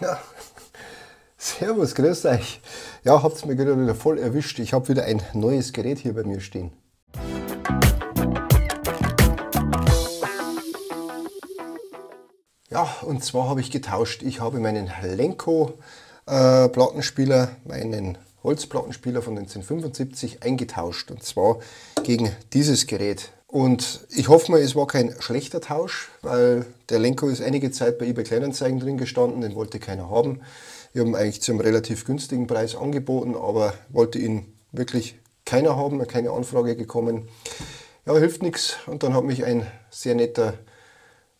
Ja. Servus, grüß euch. Ja, habt ihr mich gerade wieder voll erwischt. Ich habe wieder ein neues Gerät hier bei mir stehen. Ja, und zwar habe ich getauscht. Ich habe meinen Lenco Plattenspieler, meinen Holzplattenspieler von 1975 eingetauscht. Und zwar gegen dieses Gerät. Und ich hoffe mal, es war kein schlechter Tausch, weil der Lenco ist einige Zeit bei eBay Kleinanzeigen drin gestanden, den wollte keiner haben. Wir haben ihn eigentlich zu einem relativ günstigen Preis angeboten, aber wollte ihn wirklich keiner haben, keine Anfrage gekommen. Ja, hilft nichts. Und dann hat mich ein sehr netter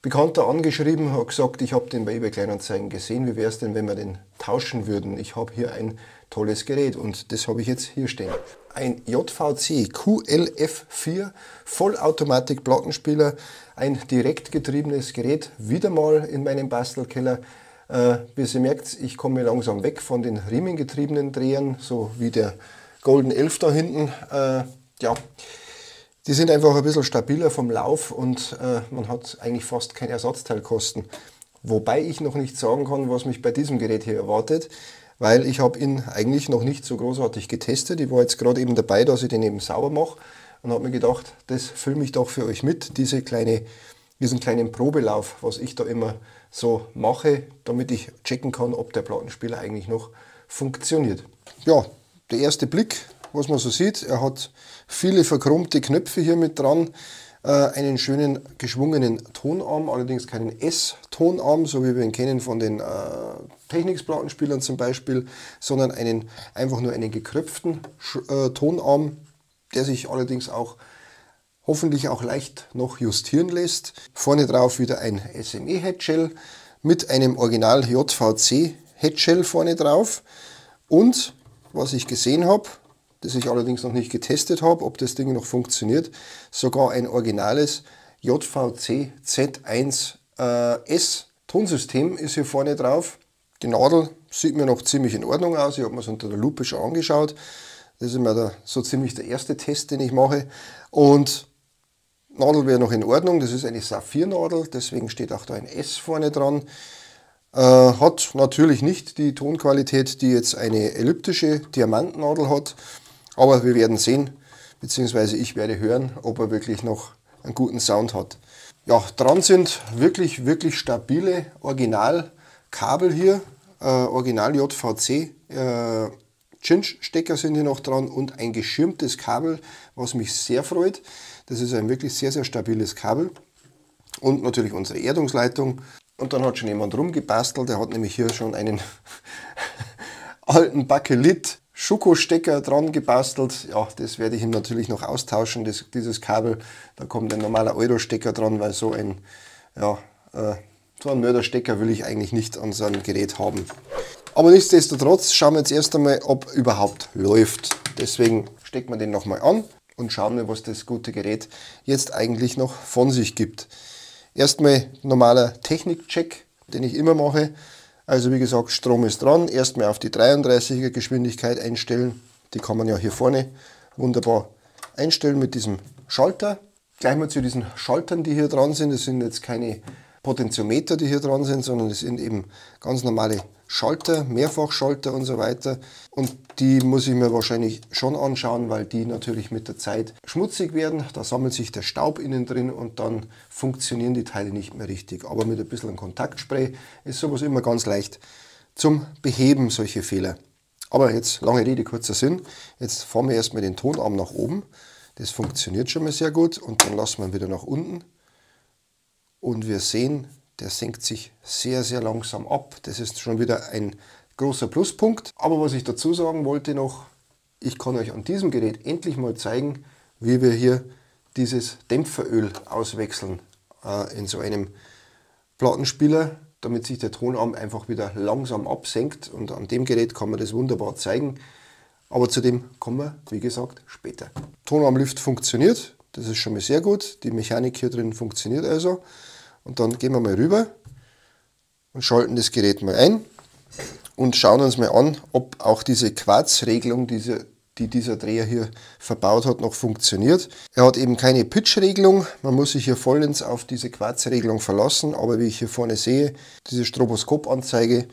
Bekannter angeschrieben, hat gesagt, ich habe den bei eBay Kleinanzeigen gesehen, wie wäre es denn, wenn wir den tauschen würden? Ich habe hier ein tolles Gerät und das habe ich jetzt hier stehen. Ein JVC QL-F4 Vollautomatik Plattenspieler, ein direkt getriebenes Gerät, wieder mal in meinem Bastelkeller. Wie ihr merkt, ich komme langsam weg von den riemengetriebenen Drehern, so wie der Golden 11 da hinten. Ja. Die sind einfach ein bisschen stabiler vom Lauf und man hat eigentlich fast kein Ersatzteilkosten. Wobei ich noch nicht sagen kann, was mich bei diesem Gerät hier erwartet, weil ich habe ihn eigentlich noch nicht so großartig getestet. Ich war jetzt gerade eben dabei, dass ich den eben sauber mache und habe mir gedacht, das filme ich doch für euch mit, diesen kleinen Probelauf, was ich da immer so mache, damit ich checken kann, ob der Plattenspieler eigentlich noch funktioniert. Ja, der erste Blick, was man so sieht, er hat viele verchromte Knöpfe hier mit dran, einen schönen geschwungenen Tonarm, allerdings keinen S-Tonarm, so wie wir ihn kennen von den Technics-Plattenspielern zum Beispiel, sondern einfach nur einen gekröpften Tonarm, der sich allerdings auch hoffentlich auch leicht noch justieren lässt. Vorne drauf wieder ein SME-Headshell mit einem Original JVC-Headshell vorne drauf. Und was ich gesehen habe, das ich allerdings noch nicht getestet habe, ob das Ding noch funktioniert, sogar ein originales JVC Z1S Tonsystem ist hier vorne drauf. Die Nadel sieht mir noch ziemlich in Ordnung aus, ich habe mir es unter der Lupe schon angeschaut. Das ist immer so ziemlich der erste Test, den ich mache. Und Nadel wäre noch in Ordnung, das ist eine Saphirnadel, deswegen steht auch da ein S vorne dran. Hat natürlich nicht die Tonqualität, die jetzt eine elliptische Diamantnadel hat. Aber wir werden sehen, beziehungsweise ich werde hören, ob er wirklich noch einen guten Sound hat. Ja, dran sind wirklich, wirklich stabile Originalkabel hier. Original JVC Cinch-Stecker sind hier noch dran und ein geschirmtes Kabel, was mich sehr freut. Das ist ein wirklich sehr, sehr stabiles Kabel. Und natürlich unsere Erdungsleitung. Und dann hat schon jemand rumgebastelt, der hat nämlich hier schon einen alten Bakelit Schokostecker dran gebastelt. Ja, das werde ich ihm natürlich noch austauschen, dieses Kabel. Da kommt ein normaler Euro-Stecker dran, weil so einen Mörderstecker will ich eigentlich nicht an so einem Gerät haben. Aber nichtsdestotrotz schauen wir jetzt erst einmal, ob überhaupt läuft. Deswegen steckt man den nochmal an und schauen wir, was das gute Gerät jetzt eigentlich noch von sich gibt. Erstmal normaler Technik-Check, den ich immer mache. Also wie gesagt, Strom ist dran. Erstmal auf die 33er Geschwindigkeit einstellen. Die kann man ja hier vorne wunderbar einstellen mit diesem Schalter. Gleich mal zu diesen Schaltern, die hier dran sind. Das sind jetzt keine Potentiometer, die hier dran sind, sondern das sind eben ganz normale Schalter, Mehrfachschalter und so weiter. Und die muss ich mir wahrscheinlich schon anschauen, weil die natürlich mit der Zeit schmutzig werden. Da sammelt sich der Staub innen drin und dann funktionieren die Teile nicht mehr richtig. Aber mit ein bisschen Kontaktspray ist sowas immer ganz leicht zum Beheben, solche Fehler. Aber jetzt, lange Rede, kurzer Sinn. Jetzt fahren wir erstmal den Tonarm nach oben. Das funktioniert schon mal sehr gut. Und dann lassen wir ihn wieder nach unten. Und wir sehen, der senkt sich sehr, sehr langsam ab. Das ist schon wieder ein großer Pluspunkt. Aber was ich dazu sagen wollte noch, ich kann euch an diesem Gerät endlich mal zeigen, wie wir hier dieses Dämpferöl auswechseln in so einem Plattenspieler, damit sich der Tonarm einfach wieder langsam absenkt. Und an dem Gerät kann man das wunderbar zeigen. Aber zu dem kommen wir, wie gesagt, später. Tonarmlift funktioniert. Das ist schon mal sehr gut. Die Mechanik hier drin funktioniert also. Und dann gehen wir mal rüber und schalten das Gerät mal ein und schauen uns mal an, ob auch diese Quarzregelung, die dieser Dreher hier verbaut hat, noch funktioniert. Er hat eben keine Pitch-Regelung. Man muss sich hier vollends auf diese Quarzregelung verlassen. Aber wie ich hier vorne sehe, diese Stroboskopanzeige,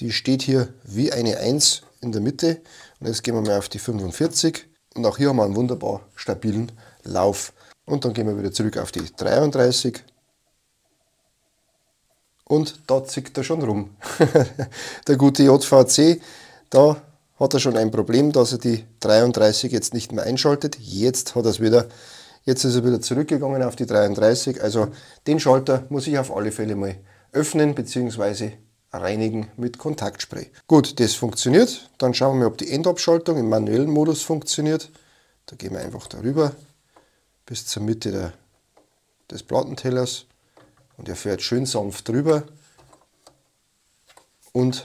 Die steht hier wie eine 1 in der Mitte. Und jetzt gehen wir mal auf die 45. Und auch hier haben wir einen wunderbar stabilen Lauf. Und dann gehen wir wieder zurück auf die 33. Und da zickt er schon rum. Der gute JVC, da hat er schon ein Problem, dass er die 33 jetzt nicht mehr einschaltet. Jetzt hat er es wieder. Jetzt ist er wieder zurückgegangen auf die 33. Also den Schalter muss ich auf alle Fälle mal öffnen bzw. reinigen mit Kontaktspray. Gut, das funktioniert. Dann schauen wir mal, ob die Endabschaltung im manuellen Modus funktioniert. Da gehen wir einfach darüber bis zur Mitte des Plattentellers. Und er fährt schön sanft drüber und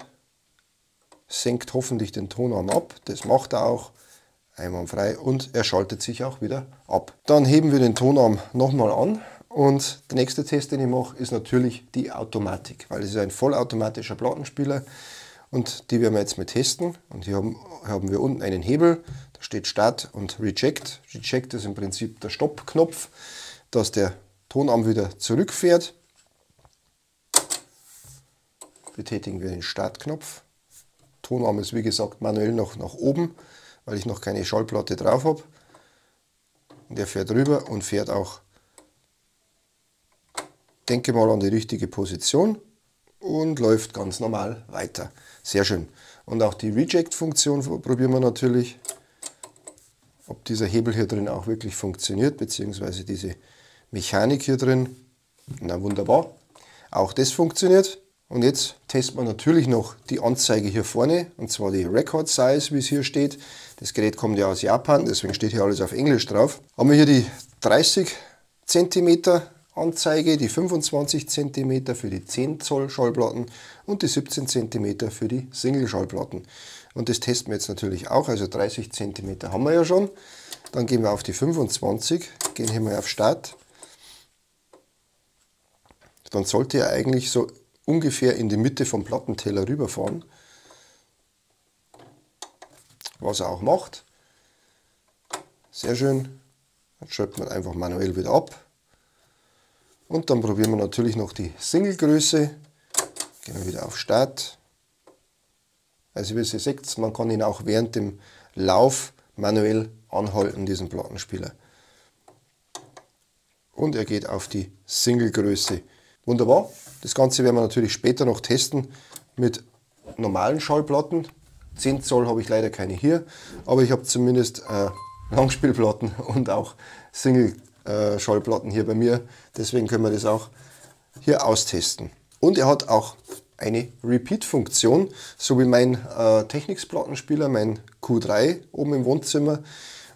senkt hoffentlich den Tonarm ab. Das macht er auch einwandfrei und er schaltet sich auch wieder ab. Dann heben wir den Tonarm nochmal an und der nächste Test, den ich mache, ist natürlich die Automatik, weil es ist ein vollautomatischer Plattenspieler und die werden wir jetzt mal testen. Und hier haben wir unten einen Hebel, da steht Start und Reject. Reject ist im Prinzip der Stoppknopf, dass der Tonarm wieder zurückfährt. Betätigen wir den Startknopf. Tonarm ist wie gesagt manuell noch nach oben, weil ich noch keine Schallplatte drauf habe. Und er fährt rüber und fährt auch, denke mal, an die richtige Position und läuft ganz normal weiter. Sehr schön. Und auch die Reject-Funktion probieren wir natürlich, ob dieser Hebel hier drin auch wirklich funktioniert, beziehungsweise diese Mechanik hier drin. Na wunderbar. Auch das funktioniert. Und jetzt testen wir natürlich noch die Anzeige hier vorne, und zwar die Record Size, wie es hier steht. Das Gerät kommt ja aus Japan, deswegen steht hier alles auf Englisch drauf. Haben wir hier die 30 cm Anzeige, die 25 cm für die 10 Zoll Schallplatten und die 17 cm für die Single Schallplatten. Und das testen wir jetzt natürlich auch, also 30 cm haben wir ja schon. Dann gehen wir auf die 25, gehen hier mal auf Start. Dann sollte er eigentlich so ungefähr in die Mitte vom Plattenteller rüberfahren, was er auch macht. Sehr schön. Dann schreibt man einfach manuell wieder ab. Und dann probieren wir natürlich noch die Single-Größe. Gehen wir wieder auf Start. Also wie ihr seht, man kann ihn auch während dem Lauf manuell anhalten, diesen Plattenspieler. Und er geht auf die Single-Größe. Wunderbar. Das Ganze werden wir natürlich später noch testen mit normalen Schallplatten. 10 Zoll habe ich leider keine hier, aber ich habe zumindest Langspielplatten und auch Single-Schallplatten hier bei mir. Deswegen können wir das auch hier austesten. Und er hat auch eine Repeat-Funktion, so wie mein Technics-Plattenspieler, mein Q3 oben im Wohnzimmer.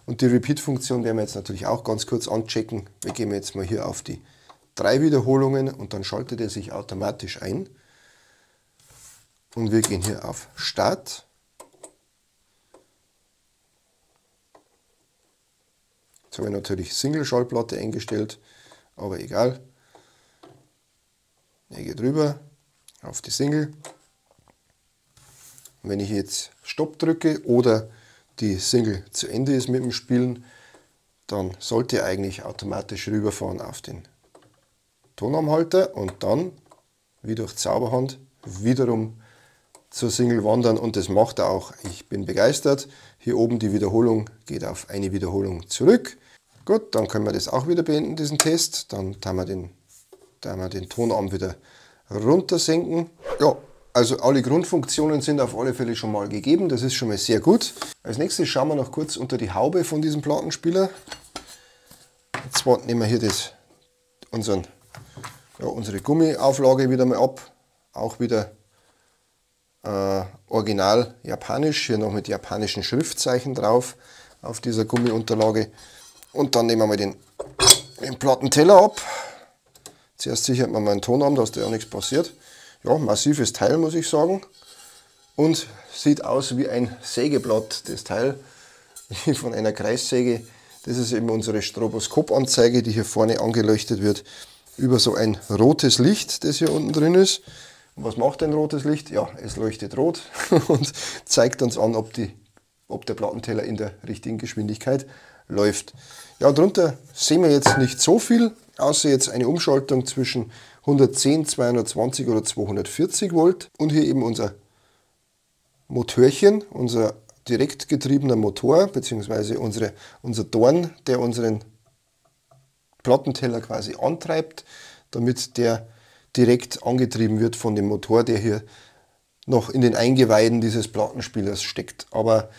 Und die Repeat-Funktion werden wir jetzt natürlich auch ganz kurz anchecken. Wir gehen jetzt mal hier auf die 3 Wiederholungen und dann schaltet er sich automatisch ein. Und wir gehen hier auf Start. Jetzt habe ich natürlich Single-Schallplatte eingestellt, aber egal. Er geht rüber auf die Single. Und wenn ich jetzt Stopp drücke oder die Single zu Ende ist mit dem Spielen, dann sollte er eigentlich automatisch rüberfahren auf den Tonarmhalter und dann, wie durch Zauberhand, wiederum zur Single wandern, und das macht er auch. Ich bin begeistert. Hier oben die Wiederholung geht auf eine Wiederholung zurück. Gut, dann können wir das auch wieder beenden, diesen Test. Dann tun wir den Tonarm wieder runtersenken. Ja, also alle Grundfunktionen sind auf alle Fälle schon mal gegeben. Das ist schon mal sehr gut. Als nächstes schauen wir noch kurz unter die Haube von diesem Plattenspieler. Und zwar nehmen wir hier unsere Gummiauflage wieder mal ab, auch wieder original japanisch, hier noch mit japanischen Schriftzeichen drauf auf dieser Gummiunterlage. Und dann nehmen wir mal den Plattenteller ab. Zuerst sichert man mal den Tonarm, dass da ja nichts passiert. Ja, massives Teil, muss ich sagen. Und sieht aus wie ein Sägeblatt, das Teil von einer Kreissäge. Das ist eben unsere Stroboskopanzeige, die hier vorne angeleuchtet wird über so ein rotes Licht, das hier unten drin ist. Und was macht ein rotes Licht? Ja, es leuchtet rot und zeigt uns an, ob der Plattenteller in der richtigen Geschwindigkeit läuft. Ja, darunter sehen wir jetzt nicht so viel, außer jetzt eine Umschaltung zwischen 110, 220 oder 240 Volt. Und hier eben unser Motörchen, unser direkt getriebener Motor, beziehungsweise unser Dorn, der unseren Plattenteller quasi antreibt, damit der direkt angetrieben wird von dem Motor, der hier noch in den Eingeweiden dieses Plattenspielers steckt. Aber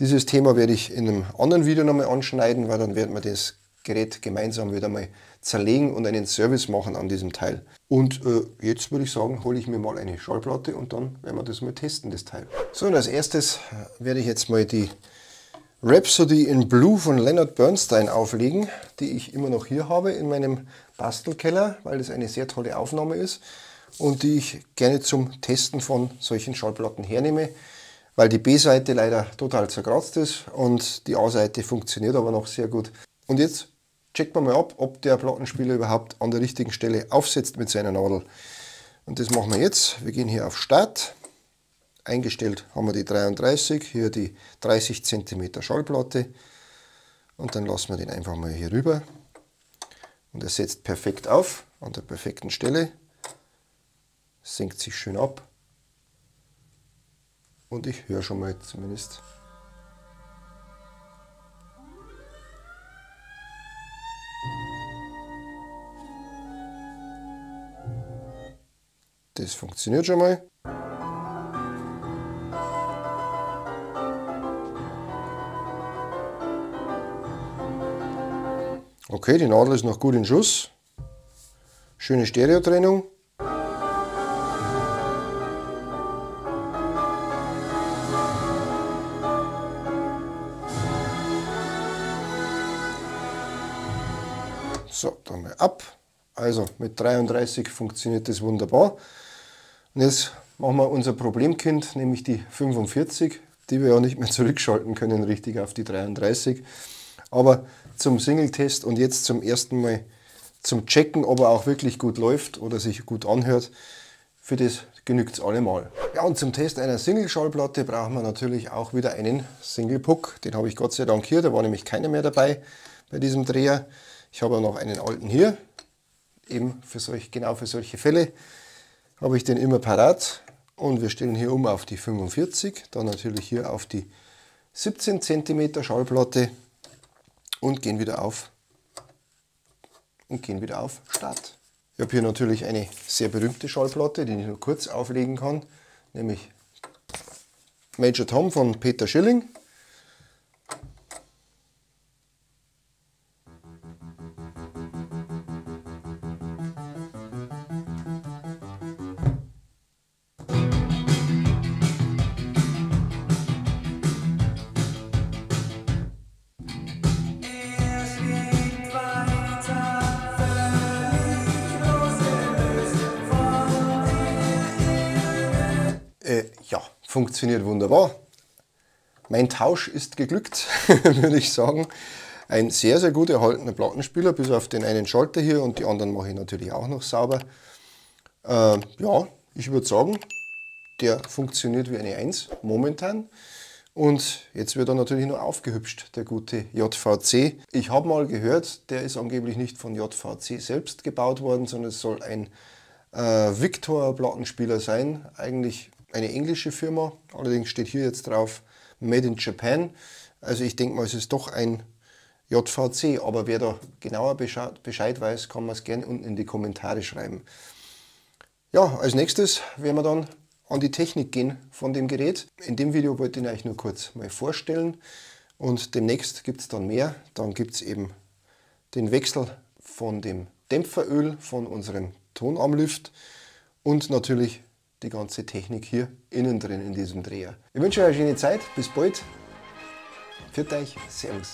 dieses Thema werde ich in einem anderen Video nochmal anschneiden, weil dann werden wir das Gerät gemeinsam wieder mal zerlegen und einen Service machen an diesem Teil. Und jetzt würde ich sagen, hole ich mir mal eine Schallplatte und dann werden wir das mal testen, das Teil. So, und als erstes werde ich jetzt mal die Rhapsody in Blue von Leonard Bernstein auflegen, die ich immer noch hier habe in meinem Bastelkeller, weil das eine sehr tolle Aufnahme ist und die ich gerne zum Testen von solchen Schallplatten hernehme, weil die B-Seite leider total zerkratzt ist und die A-Seite funktioniert aber noch sehr gut. Und jetzt checkt man mal ab, ob der Plattenspieler überhaupt an der richtigen Stelle aufsetzt mit seiner Nadel. Und das machen wir jetzt. Wir gehen hier auf Start. Eingestellt haben wir die 33, hier die 30 cm Schallplatte. Und dann lassen wir den einfach mal hier rüber. Und er setzt perfekt auf, an der perfekten Stelle. Senkt sich schön ab. Und ich höre schon mal zumindest. Das funktioniert schon mal. Okay, die Nadel ist noch gut in Schuss. Schöne Stereotrennung. So, dann mal ab. Also mit 33 funktioniert das wunderbar. Und jetzt machen wir unser Problemkind, nämlich die 45, die wir ja nicht mehr zurückschalten können, richtig auf die 33. Aber zum Single-Test und jetzt zum ersten Mal zum Checken, ob er auch wirklich gut läuft oder sich gut anhört, für das genügt es allemal. Ja, und zum Test einer Single-Schallplatte brauchen wir natürlich auch wieder einen Single-Puck. Den habe ich Gott sei Dank hier, da war nämlich keiner mehr dabei bei diesem Dreher. Ich habe ja noch einen alten hier, eben genau für solche Fälle. Habe ich den immer parat und wir stellen hier um auf die 45, dann natürlich hier auf die 17 cm Schallplatte und gehen wieder auf Start. Ich habe hier natürlich eine sehr berühmte Schallplatte, die ich nur kurz auflegen kann, nämlich Major Tom von Peter Schilling. Ja, funktioniert wunderbar. Mein Tausch ist geglückt, würde ich sagen. Ein sehr, sehr gut erhaltener Plattenspieler, bis auf den einen Schalter hier und die anderen mache ich natürlich auch noch sauber. Ja, ich würde sagen, der funktioniert wie eine 1 momentan. Und jetzt wird er natürlich nur aufgehübscht, der gute JVC. Ich habe mal gehört, der ist angeblich nicht von JVC selbst gebaut worden, sondern es soll ein Victor Plattenspieler sein, eigentlich eine englische Firma, allerdings steht hier jetzt drauf Made in Japan. Also ich denke mal, es ist doch ein JVC, aber wer da genauer Bescheid weiß, kann man es gerne unten in die Kommentare schreiben. Ja, als nächstes werden wir dann an die Technik gehen von dem Gerät. In dem Video wollte ich euch nur kurz mal vorstellen und demnächst gibt es dann mehr. Dann gibt es eben den Wechsel von dem Dämpferöl von unserem Tonarmlift und natürlich die ganze Technik hier innen drin in diesem Dreher. Ich wünsche euch eine schöne Zeit, bis bald, pfiat euch, servus.